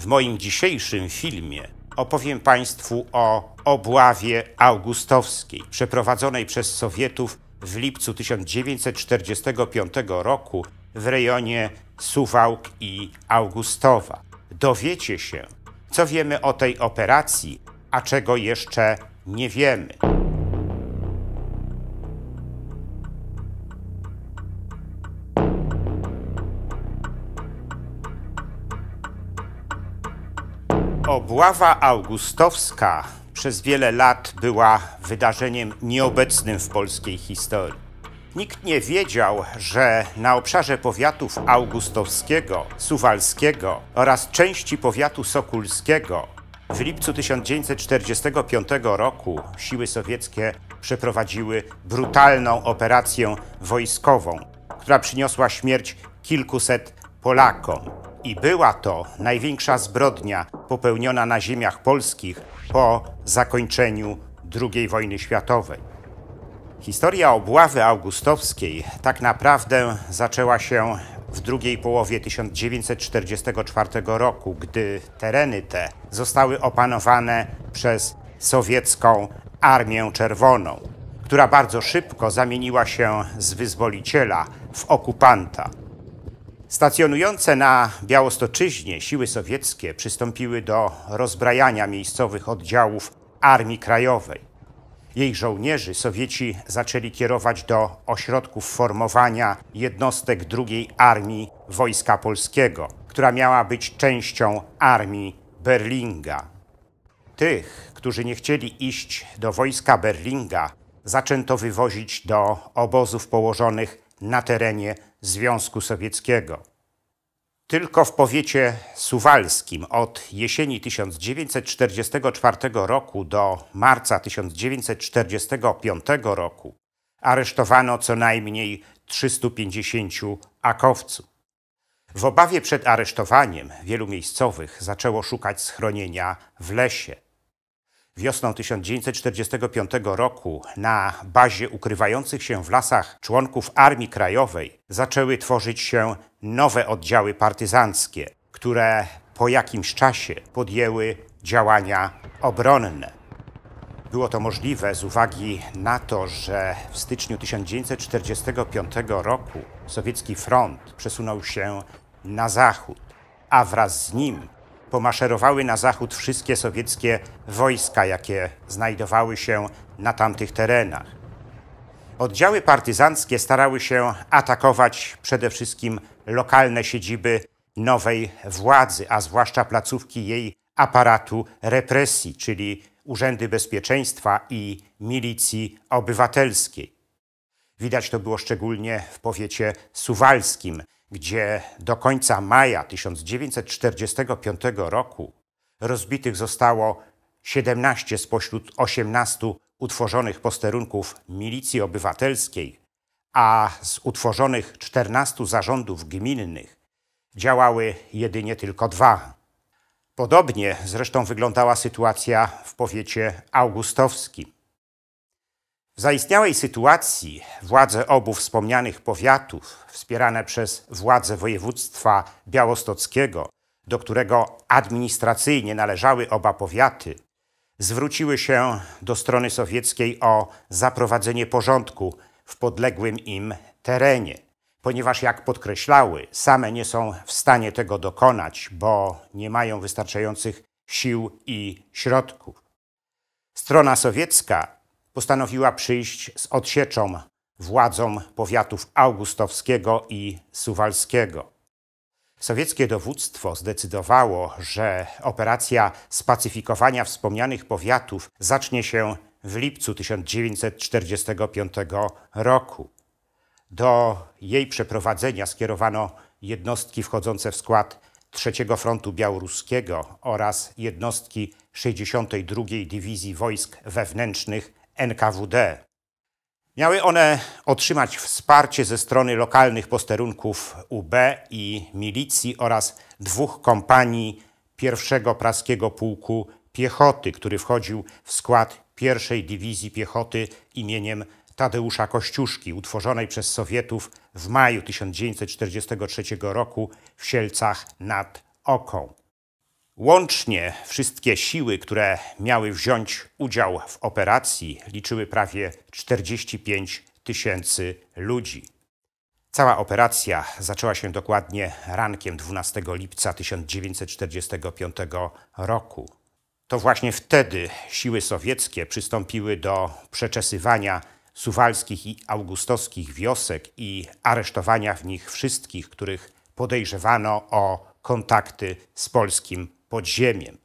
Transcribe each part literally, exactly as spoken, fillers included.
W moim dzisiejszym filmie opowiem Państwu o Obławie Augustowskiej, przeprowadzonej przez Sowietów w lipcu tysiąc dziewięćset czterdziestego piątego roku w rejonie Suwałk i Augustowa. Dowiecie się, co wiemy o tej operacji, a czego jeszcze nie wiemy. Obława Augustowska przez wiele lat była wydarzeniem nieobecnym w polskiej historii. Nikt nie wiedział, że na obszarze powiatów augustowskiego, suwalskiego oraz części powiatu sokulskiego w lipcu tysiąc dziewięćset czterdziestego piątego roku siły sowieckie przeprowadziły brutalną operację wojskową, która przyniosła śmierć kilkuset Polakom. I była to największa zbrodnia popełniona na ziemiach polskich po zakończeniu drugiej wojny światowej. Historia Obławy Augustowskiej tak naprawdę zaczęła się w drugiej połowie tysiąc dziewięćset czterdziestego czwartego roku, gdy tereny te zostały opanowane przez sowiecką Armię Czerwoną, która bardzo szybko zamieniła się z wyzwoliciela w okupanta. Stacjonujące na Białostoczyźnie siły sowieckie przystąpiły do rozbrajania miejscowych oddziałów Armii Krajowej. Jej żołnierzy Sowieci zaczęli kierować do ośrodków formowania jednostek drugiej Armii Wojska Polskiego, która miała być częścią Armii Berlinga. Tych, którzy nie chcieli iść do wojska Berlinga, zaczęto wywozić do obozów położonych na terenie Związku Sowieckiego. Tylko w powiecie suwalskim od jesieni tysiąc dziewięćset czterdziestego czwartego roku do marca tysiąc dziewięćset czterdziestego piątego roku aresztowano co najmniej trzystu pięćdziesięciu akowców. W obawie przed aresztowaniem wielu miejscowych zaczęło szukać schronienia w lesie. Wiosną tysiąc dziewięćset czterdziestego piątego roku na bazie ukrywających się w lasach członków Armii Krajowej zaczęły tworzyć się nowe oddziały partyzanckie, które po jakimś czasie podjęły działania obronne. Było to możliwe z uwagi na to, że w styczniu tysiąc dziewięćset czterdziestego piątego roku sowiecki front przesunął się na zachód, a wraz z nim pomaszerowały na zachód wszystkie sowieckie wojska, jakie znajdowały się na tamtych terenach. Oddziały partyzanckie starały się atakować przede wszystkim lokalne siedziby nowej władzy, a zwłaszcza placówki jej aparatu represji, czyli Urzędy Bezpieczeństwa i Milicji Obywatelskiej. Widać to było szczególnie w powiecie suwalskim, gdzie do końca maja tysiąc dziewięćset czterdziestego piątego roku rozbitych zostało siedemnaście spośród osiemnastu utworzonych posterunków Milicji Obywatelskiej, a z utworzonych czternastu zarządów gminnych działały jedynie tylko dwa. Podobnie zresztą wyglądała sytuacja w powiecie augustowskim. W zaistniałej sytuacji władze obu wspomnianych powiatów, wspierane przez władze województwa białostockiego, do którego administracyjnie należały oba powiaty, zwróciły się do strony sowieckiej o zaprowadzenie porządku w podległym im terenie, ponieważ, jak podkreślały, same nie są w stanie tego dokonać, bo nie mają wystarczających sił i środków. Strona sowiecka postanowiła przyjść z odsieczą władzom powiatów augustowskiego i suwalskiego. Sowieckie dowództwo zdecydowało, że operacja spacyfikowania wspomnianych powiatów zacznie się w lipcu tysiąc dziewięćset czterdziestego piątego roku. Do jej przeprowadzenia skierowano jednostki wchodzące w skład trzeciego Frontu Białoruskiego oraz jednostki sześćdziesiątej drugiej Dywizji Wojsk Wewnętrznych N K W D. Miały one otrzymać wsparcie ze strony lokalnych posterunków U B i milicji oraz dwóch kompanii pierwszego Praskiego Pułku Piechoty, który wchodził w skład pierwszej Dywizji Piechoty imieniem Tadeusza Kościuszki, utworzonej przez Sowietów w maju tysiąc dziewięćset czterdziestego trzeciego roku w Sielcach nad Oką. Łącznie wszystkie siły, które miały wziąć udział w operacji, liczyły prawie czterdzieści pięć tysięcy ludzi. Cała operacja zaczęła się dokładnie rankiem dwunastego lipca tysiąc dziewięćset czterdziestego piątego roku. To właśnie wtedy siły sowieckie przystąpiły do przeczesywania suwalskich i augustowskich wiosek i aresztowania w nich wszystkich, których podejrzewano o kontakty z polskim podziemiem.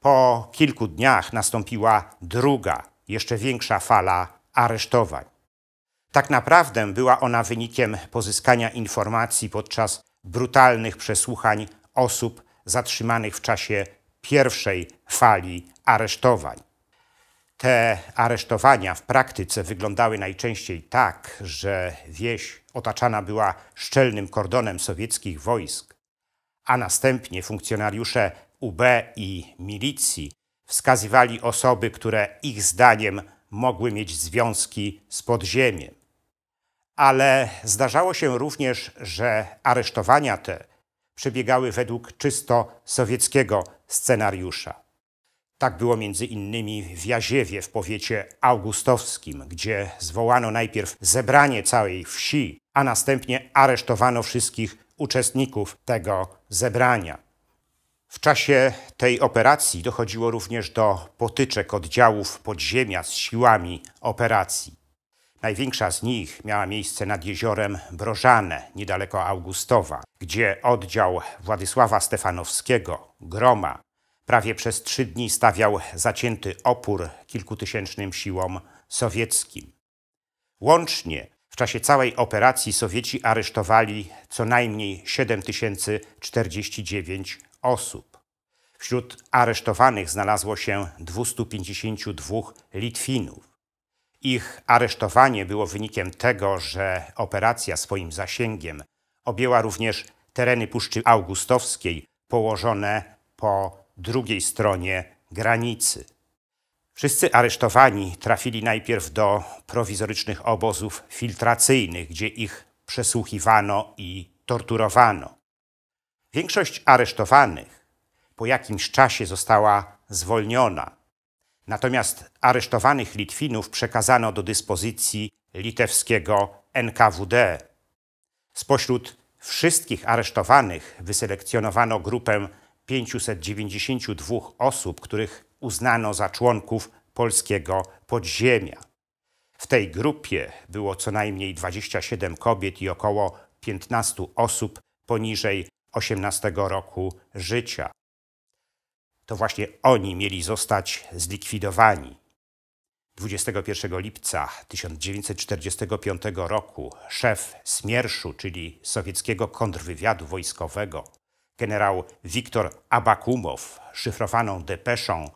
Po kilku dniach nastąpiła druga, jeszcze większa fala aresztowań. Tak naprawdę była ona wynikiem pozyskania informacji podczas brutalnych przesłuchań osób zatrzymanych w czasie pierwszej fali aresztowań. Te aresztowania w praktyce wyglądały najczęściej tak, że wieś otaczana była szczelnym kordonem sowieckich wojsk, a następnie funkcjonariusze U B i milicji wskazywali osoby, które ich zdaniem mogły mieć związki z podziemiem. Ale zdarzało się również, że aresztowania te przebiegały według czysto sowieckiego scenariusza. Tak było między innymi w Jaziewie w powiecie augustowskim, gdzie zwołano najpierw zebranie całej wsi, a następnie aresztowano wszystkich uczestników tego zebrania. W czasie tej operacji dochodziło również do potyczek oddziałów podziemia z siłami operacji. Największa z nich miała miejsce nad jeziorem Brożane, niedaleko Augustowa, gdzie oddział Władysława Stefanowskiego, Groma, prawie przez trzy dni stawiał zacięty opór kilkutysięcznym siłom sowieckim. Łącznie w czasie całej operacji Sowieci aresztowali co najmniej siedem tysięcy czterdzieści dziewięć osób. Wśród aresztowanych znalazło się dwustu pięćdziesięciu dwóch Litwinów. Ich aresztowanie było wynikiem tego, że operacja swoim zasięgiem objęła również tereny Puszczy Augustowskiej położone po drugiej stronie granicy. Wszyscy aresztowani trafili najpierw do prowizorycznych obozów filtracyjnych, gdzie ich przesłuchiwano i torturowano. Większość aresztowanych po jakimś czasie została zwolniona. Natomiast aresztowanych Litwinów przekazano do dyspozycji litewskiego N K W D. Spośród wszystkich aresztowanych wyselekcjonowano grupę pięciuset dziewięćdziesięciu dwóch osób, których uznano za członków polskiego podziemia. W tej grupie było co najmniej dwadzieścia siedem kobiet i około piętnaście osób poniżej osiemnastego roku życia. To właśnie oni mieli zostać zlikwidowani. dwudziestego pierwszego lipca tysiąc dziewięćset czterdziestego piątego roku szef Smierszu, czyli sowieckiego kontrwywiadu wojskowego, generał Wiktor Abakumow, szyfrowaną depeszą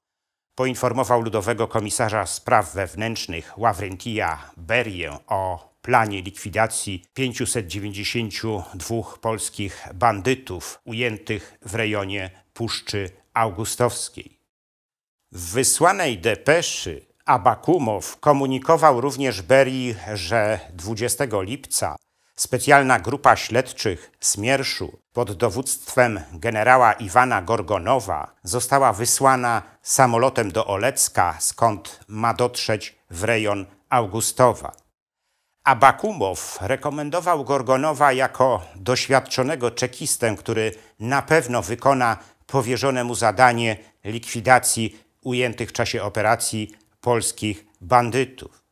poinformował ludowego komisarza spraw wewnętrznych Ławrentia Berię o planie likwidacji pięciuset dziewięćdziesięciu dwóch polskich bandytów ujętych w rejonie Puszczy Augustowskiej. W wysłanej depeszy Abakumow komunikował również Berii, że dwudziestego lipca specjalna grupa śledczych Smierszu pod dowództwem generała Iwana Gorgonowa została wysłana samolotem do Olecka, skąd ma dotrzeć w rejon Augustowa. Abakumow rekomendował Gorgonowa jako doświadczonego czekistę, który na pewno wykona powierzone mu zadanie likwidacji ujętych w czasie operacji polskich bandytów.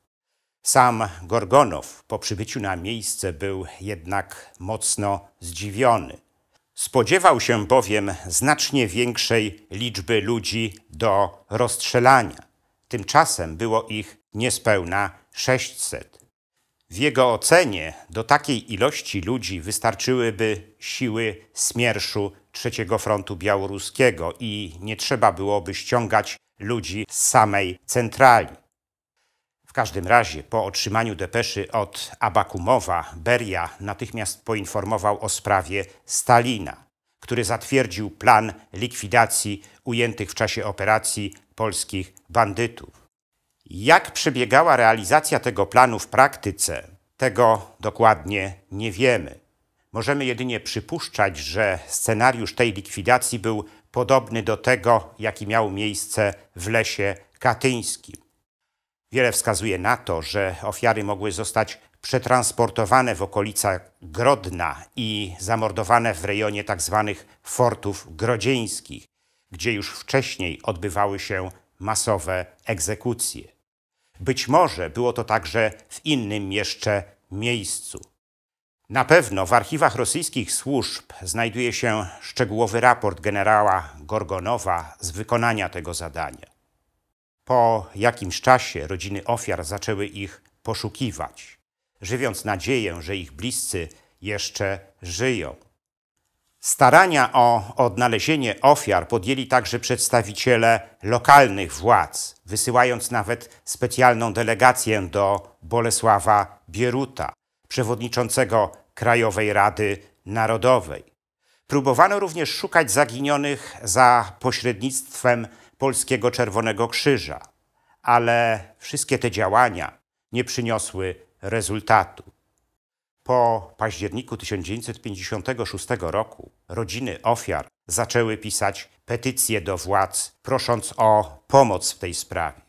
Sam Gorgonow po przybyciu na miejsce był jednak mocno zdziwiony. Spodziewał się bowiem znacznie większej liczby ludzi do rozstrzelania. Tymczasem było ich niespełna sześćset. W jego ocenie do takiej ilości ludzi wystarczyłyby siły Smierszu trzeciego Frontu Białoruskiego i nie trzeba byłoby ściągać ludzi z samej centrali. W każdym razie po otrzymaniu depeszy od Abakumowa Beria natychmiast poinformował o sprawie Stalina, który zatwierdził plan likwidacji ujętych w czasie operacji polskich bandytów. Jak przebiegała realizacja tego planu w praktyce, tego dokładnie nie wiemy. Możemy jedynie przypuszczać, że scenariusz tej likwidacji był podobny do tego, jaki miał miejsce w lesie katyńskim. Wiele wskazuje na to, że ofiary mogły zostać przetransportowane w okolicach Grodna i zamordowane w rejonie tzw. fortów grodzieńskich, gdzie już wcześniej odbywały się masowe egzekucje. Być może było to także w innym jeszcze miejscu. Na pewno w archiwach rosyjskich służb znajduje się szczegółowy raport generała Gorgonowa z wykonania tego zadania. Po jakimś czasie rodziny ofiar zaczęły ich poszukiwać, żywiąc nadzieję, że ich bliscy jeszcze żyją. Starania o odnalezienie ofiar podjęli także przedstawiciele lokalnych władz, wysyłając nawet specjalną delegację do Bolesława Bieruta, przewodniczącego Krajowej Rady Narodowej. Próbowano również szukać zaginionych za pośrednictwem Polskiego Czerwonego Krzyża, ale wszystkie te działania nie przyniosły rezultatu. Po październiku tysiąc dziewięćset pięćdziesiątego szóstego roku rodziny ofiar zaczęły pisać petycje do władz, prosząc o pomoc w tej sprawie.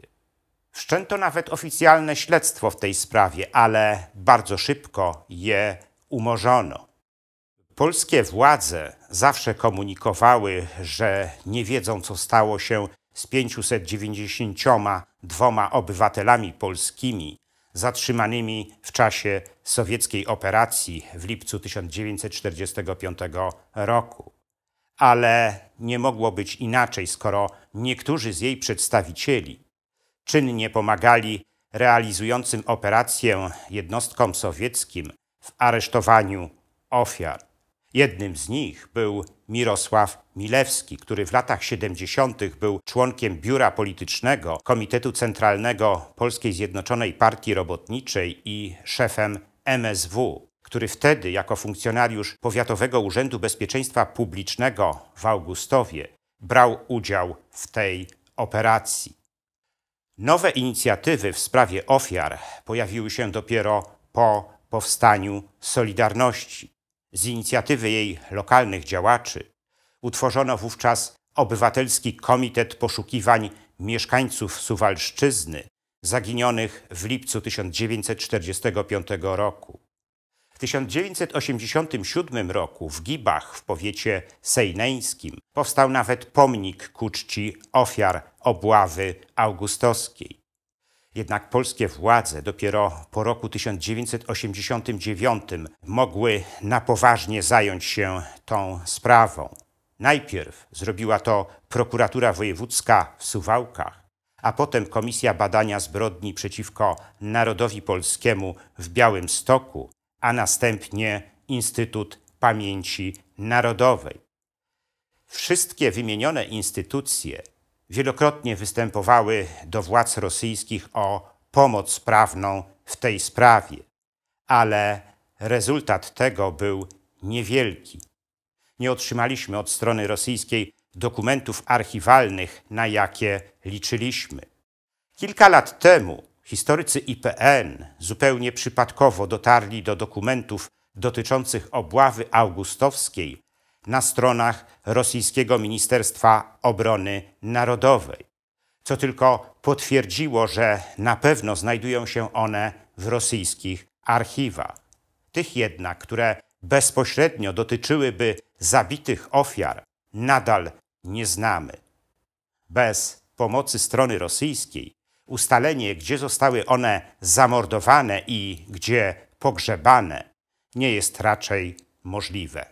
Wszczęto nawet oficjalne śledztwo w tej sprawie, ale bardzo szybko je umorzono. Polskie władze zawsze komunikowały, że nie wiedzą, co stało się z pięciuset dziewięćdziesięcioma dwoma obywatelami polskimi zatrzymanymi w czasie sowieckiej operacji w lipcu tysiąc dziewięćset czterdziestego piątego roku. Ale nie mogło być inaczej, skoro niektórzy z jej przedstawicieli czynnie pomagali realizującym operację jednostkom sowieckim w aresztowaniu ofiar. Jednym z nich był Mirosław Milewski, który w latach siedemdziesiątych był członkiem Biura Politycznego Komitetu Centralnego Polskiej Zjednoczonej Partii Robotniczej i szefem M S W, który wtedy jako funkcjonariusz Powiatowego Urzędu Bezpieczeństwa Publicznego w Augustowie brał udział w tej operacji. Nowe inicjatywy w sprawie ofiar pojawiły się dopiero po powstaniu Solidarności. Z inicjatywy jej lokalnych działaczy utworzono wówczas Obywatelski Komitet Poszukiwań Mieszkańców Suwalszczyzny zaginionych w lipcu tysiąc dziewięćset czterdziestego piątego roku. W tysiąc dziewięćset osiemdziesiątym siódmym roku w Gibach w powiecie sejneńskim powstał nawet pomnik ku czci ofiar Obławy Augustowskiej. Jednak polskie władze dopiero po roku tysiąc dziewięćset osiemdziesiątym dziewiątym mogły na poważnie zająć się tą sprawą. Najpierw zrobiła to Prokuratura Wojewódzka w Suwałkach, a potem Komisja Badania Zbrodni przeciwko Narodowi Polskiemu w Białymstoku, a następnie Instytut Pamięci Narodowej. Wszystkie wymienione instytucje wielokrotnie występowały do władz rosyjskich o pomoc prawną w tej sprawie, ale rezultat tego był niewielki. Nie otrzymaliśmy od strony rosyjskiej dokumentów archiwalnych, na jakie liczyliśmy. Kilka lat temu historycy I P N zupełnie przypadkowo dotarli do dokumentów dotyczących Obławy Augustowskiej na stronach rosyjskiego Ministerstwa Obrony Narodowej, co tylko potwierdziło, że na pewno znajdują się one w rosyjskich archiwach. Tych jednak, które bezpośrednio dotyczyłyby zabitych ofiar, nadal nie znamy. Bez pomocy strony rosyjskiej ustalenie, gdzie zostały one zamordowane i gdzie pogrzebane, nie jest raczej możliwe.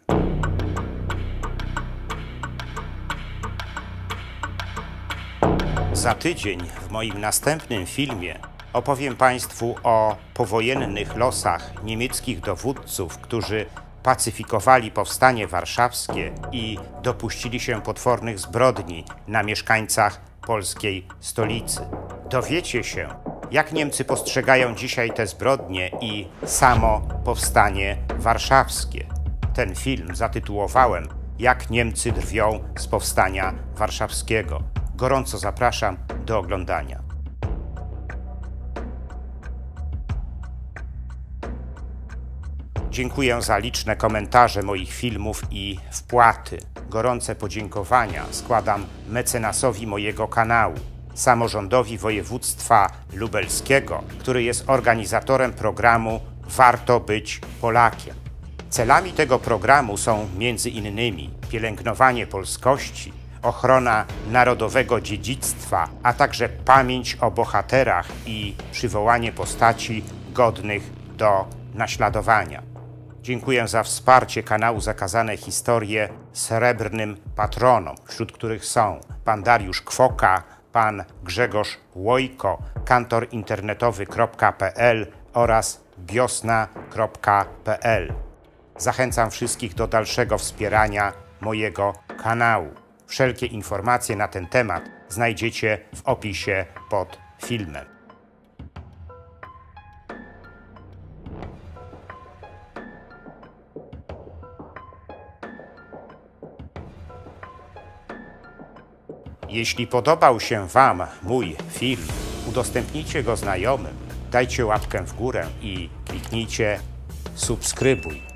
Za tydzień w moim następnym filmie opowiem Państwu o powojennych losach niemieckich dowódców, którzy pacyfikowali Powstanie Warszawskie i dopuścili się potwornych zbrodni na mieszkańcach polskiej stolicy. Dowiecie się, jak Niemcy postrzegają dzisiaj te zbrodnie i samo Powstanie Warszawskie. Ten film zatytułowałem „Jak Niemcy drwią z Powstania Warszawskiego”. Gorąco zapraszam do oglądania. Dziękuję za liczne komentarze moich filmów i wpłaty. gorące podziękowania składam mecenasowi mojego kanału, samorządowi województwa lubelskiego, który jest organizatorem programu Warto być Polakiem. Celami tego programu są między innymi pielęgnowanie polskości, ochrona narodowego dziedzictwa, a także pamięć o bohaterach i przywołanie postaci godnych do naśladowania. Dziękuję za wsparcie kanału Zakazane Historie srebrnym patronom, wśród których są pan Dariusz Kwoka, pan Grzegorz Łojko, kantor internetowy kropka p l oraz biosna kropka p l. Zachęcam wszystkich do dalszego wspierania mojego kanału. Wszelkie informacje na ten temat znajdziecie w opisie pod filmem. Jeśli podobał się Wam mój film, udostępnijcie go znajomym, dajcie łapkę w górę i kliknijcie subskrybuj.